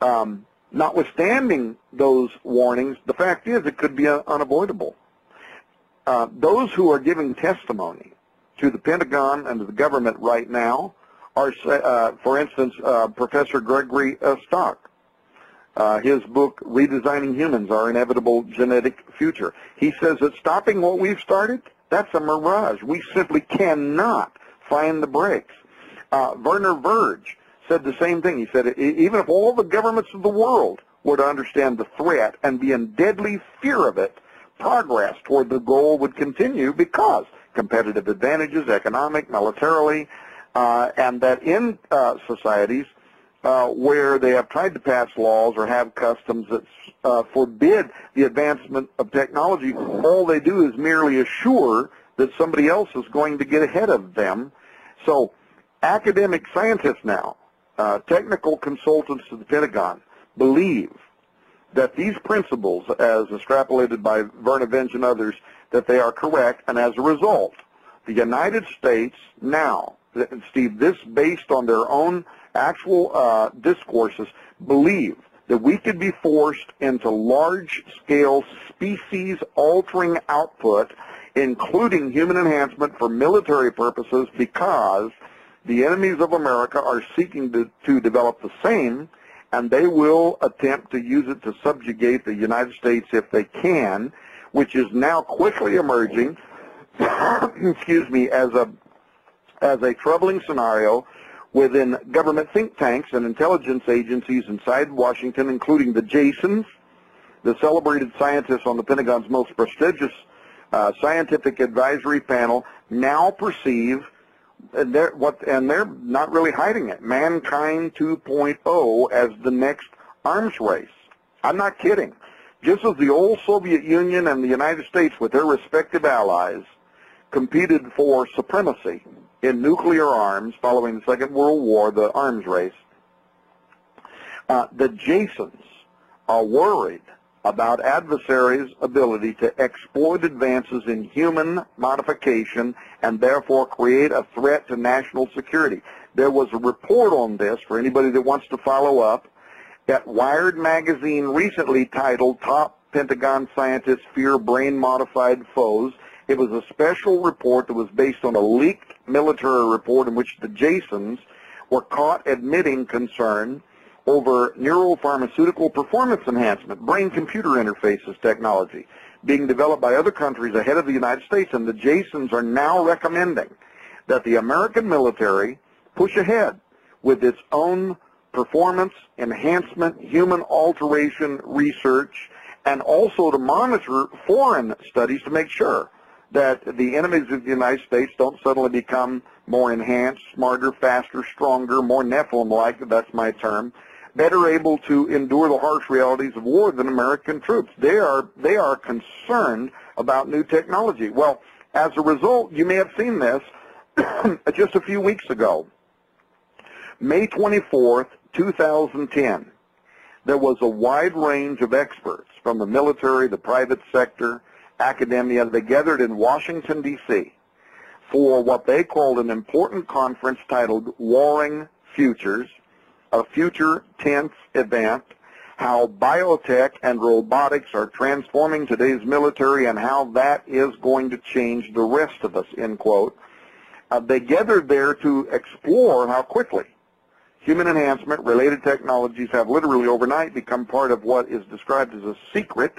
thought. Notwithstanding those warnings, the fact is it could be unavoidable. Those who are giving testimony to the Pentagon and to the government right now are, for instance, Professor Gregory Stock. His book, Redesigning Humans, Our Inevitable Genetic Future. He says that stopping what we've started, that's a mirage. We simply cannot find the brakes. Vernor Vinge said the same thing. He said, even if all the governments of the world were to understand the threat and be in deadly fear of it, progress toward the goal would continue because competitive advantages, economic, militarily, and that in societies where they have tried to pass laws or have customs that forbid the advancement of technology, all they do is merely assure that somebody else is going to get ahead of them. So academic scientists now, technical consultants to the Pentagon, believe that these principles, as extrapolated by Vernor Vinge and others, that they are correct, and as a result, the United States now, Steve, this based on their own actual discourses, believe that we could be forced into large-scale species-altering output, including human enhancement for military purposes, because the enemies of America are seeking to develop the same, and they will attempt to use it to subjugate the United States if they can, which is now quickly emerging, excuse me, as a troubling scenario within government think tanks and intelligence agencies inside Washington, including the Jasons, the celebrated scientists on the Pentagon's most prestigious scientific advisory panel, now perceive, and they're not really hiding it, Mankind 2.0 as the next arms race. I'm not kidding. Just as the old Soviet Union and the United States with their respective allies competed for supremacy in nuclear arms following the Second World War, the arms race, the Jasons are worried about adversaries' ability to exploit advances in human modification and therefore create a threat to national security. There was a report on this, for anybody that wants to follow up, that Wired magazine recently titled Top Pentagon Scientists Fear Brain-Modified Foes. It was a special report that was based on a leaked military report in which the Jasons were caught admitting concern over neuropharmaceutical performance enhancement, brain-computer interfaces technology, being developed by other countries ahead of the United States, and the Jasons are now recommending that the American military push ahead with its own performance enhancement, human alteration research, and also to monitor foreign studies to make sure that the enemies of the United States don't suddenly become more enhanced, smarter, faster, stronger, more Nephilim-like, that's my term, better able to endure the harsh realities of war than American troops. They are concerned about new technology. Well, as a result, you may have seen this just a few weeks ago. May 24th, 2010, there was a wide range of experts from the military, the private sector, academia. They gathered in Washington, D.C. for what they called an important conference titled Warring Futures, a future tense event, how biotech and robotics are transforming today's military and how that is going to change the rest of us, end quote. They gathered there to explore how quickly human enhancement related technologies have literally overnight become part of what is described as a secret,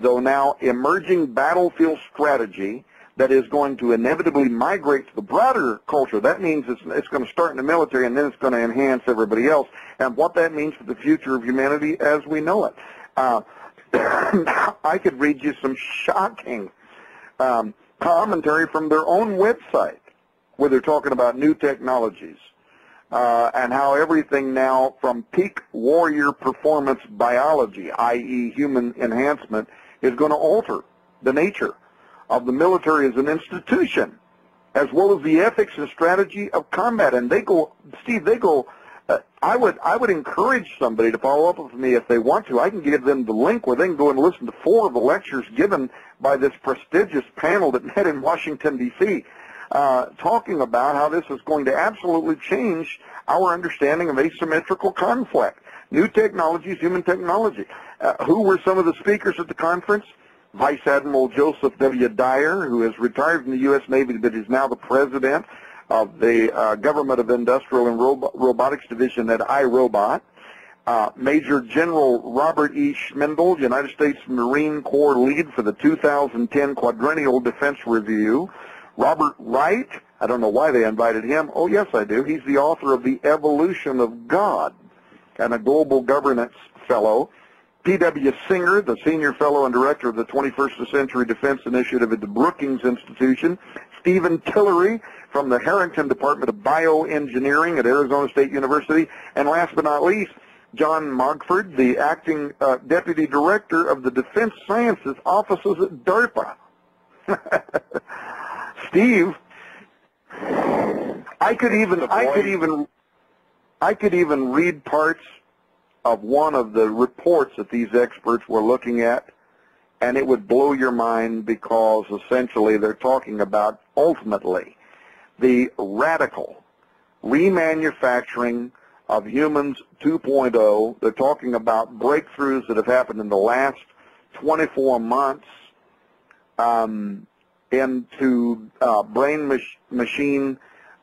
though now emerging battlefield strategy that is going to inevitably migrate to the broader culture. That means it's going to start in the military and then it's going to enhance everybody else, and what that means for the future of humanity as we know it. I could read you some shocking commentary from their own website where they're talking about new technologies. And how everything now from peak warrior performance biology, i.e. human enhancement, is going to alter the nature of the military as an institution, as well as the ethics and strategy of combat. And they go, Steve, they go, I would encourage somebody to follow up with me if they want to. I can give them the link where they can go and listen to 4 of the lectures given by this prestigious panel that met in Washington, D.C. talking about how this is going to absolutely change our understanding of asymmetrical conflict. New technologies, human technology. Who were some of the speakers at the conference? Vice Admiral Joseph W. Dyer, who has retired from the U.S. Navy but is now the president of the Government of Industrial and Robotics Division at iRobot. Major General Robert E. Schmendel, United States Marine Corps lead for the 2010 Quadrennial Defense Review. Robert Wright, I don't know why they invited him. Oh, yes, I do. He's the author of The Evolution of God and a Global Governance Fellow. T. W. Singer, the Senior Fellow and Director of the 21st Century Defense Initiative at the Brookings Institution. Stephen Tillery from the Harrington Department of Bioengineering at Arizona State University. And last but not least, John Mogford, the Acting Deputy Director of the Defense Sciences Offices at DARPA. Steve, I could even read parts of one of the reports that these experts were looking at, and it would blow your mind, because essentially they're talking about ultimately the radical remanufacturing of humans 2.0. They're talking about breakthroughs that have happened in the last 24 months into brain-machine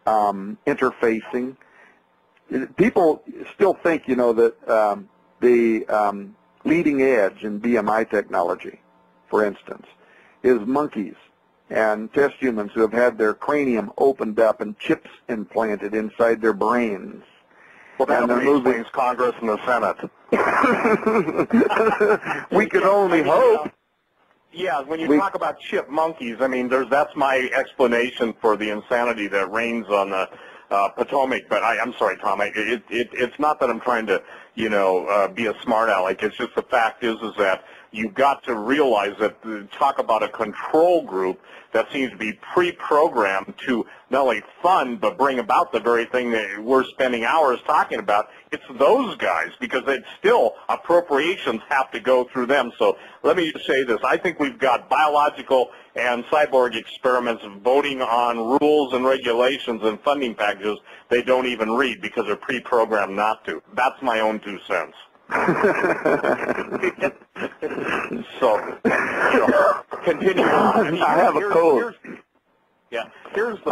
interfacing. People still think, you know, that the leading edge in BMI technology, for instance, is monkeys and test humans who have had their cranium opened up and chips implanted inside their brains. Well, that explains Congress and the Senate. We can only hope. Yeah, when you talk about chip monkeys, I mean, that's my explanation for the insanity that reigns on the Potomac. But I'm sorry, Tom. It's not that I'm trying to, you know, be a smart aleck. It's just the fact is that you've got to realize that talk about a control group that seems to be pre-programmed to not only fund but bring about the very thing that we're spending hours talking about. It's those guys, because it's still appropriations have to go through them. So let me just say this. I think we've got biological and cyborg experiments voting on rules and regulations and funding packages they don't even read because they're pre-programmed not to. That's my own 2 cents. So continue on. I mean, I have a cold. I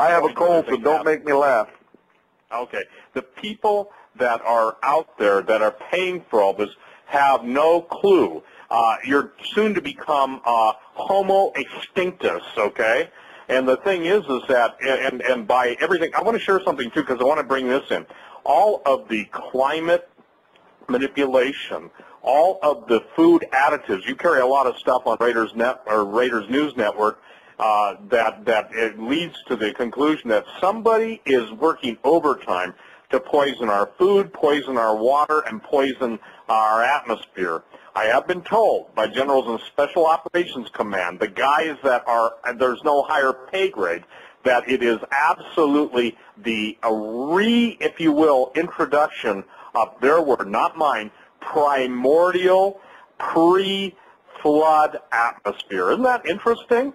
have a cold, so don't make me laugh. Okay. The people that are out there that are paying for all this have no clue. You're soon to become Homo Extinctus, okay? And the thing is that, and by everything, I want to share something, too, because I want to bring this in. All of the climate manipulation, all of the food additives. You carry a lot of stuff on Raiders News Network that it leads to the conclusion that somebody is working overtime to poison our food, poison our water, and poison our atmosphere. I have been told by generals in Special Operations Command, the guys that are, there's no higher pay grade, that it is absolutely the if you will, introduction of their word, not mine, primordial pre-flood atmosphere. Isn't that interesting?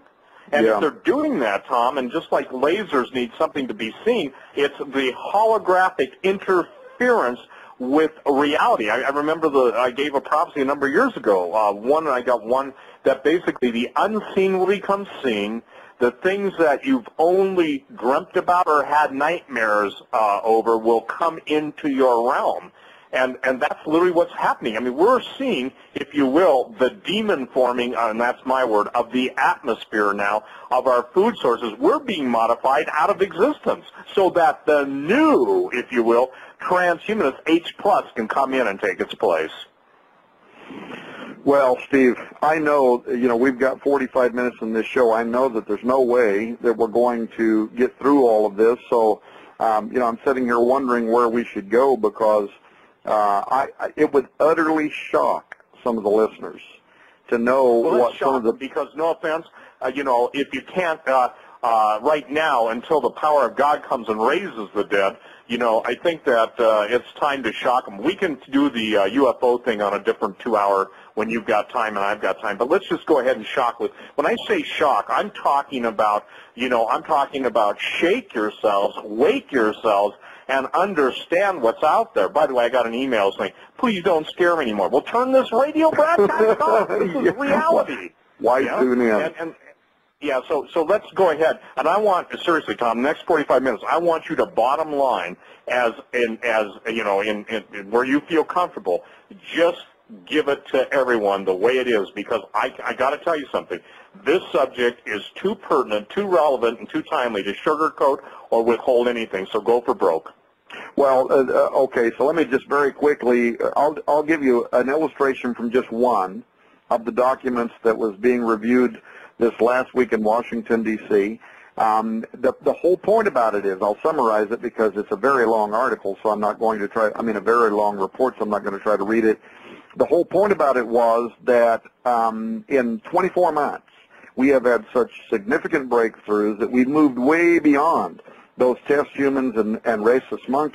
And yeah, if they're doing that, Tom, and just like lasers need something to be seen, it's the holographic interference with reality. I remember I gave a prophecy a number of years ago. I got one that basically the unseen will become seen. The things that you've only dreamt about or had nightmares over will come into your realm. And that's literally what's happening. I mean, we're seeing, if you will, the demon forming, and that's my word, of the atmosphere now, of our food sources. We're being modified out of existence so that the new, if you will, transhumanist H+ can come in and take its place. Well, Steve, I know, you know, we've got 45 minutes in this show. I know that there's no way that we're going to get through all of this. So, you know, I'm sitting here wondering where we should go, because it would utterly shock some of the listeners to know what some of the... Because, no offense, you know, if you can't right now, until the power of God comes and raises the dead, you know, I think that it's time to shock them. We can do the UFO thing on a different 2 hour when you've got time and I've got time. But let's just go ahead and shock with. When I say shock, I'm talking about, you know, I'm talking about shake yourselves, wake yourselves, and understand what's out there. By the way, I got an email saying, please don't scare me anymore. Well, turn this radio broadcast off. This is reality. Why tune in? Yeah, so let's go ahead. And I want, seriously, Tom, next 45 minutes, I want you to bottom line in where you feel comfortable. Just give it to everyone the way it is, because I got to tell you something. This subject is too pertinent, too relevant, and too timely to sugarcoat or withhold anything. So go for broke. Well, okay, so let me just very quickly, I'll give you an illustration from just one of the documents that was being reviewed this last week in Washington, D.C. The whole point about it is, I'll summarize it because it's a very long article, so I'm not going to try, I mean a very long report, so I'm not going to try to read it. The whole point about it was that in 24 months, we have had such significant breakthroughs that we've moved way beyond those test humans and racist monkeys.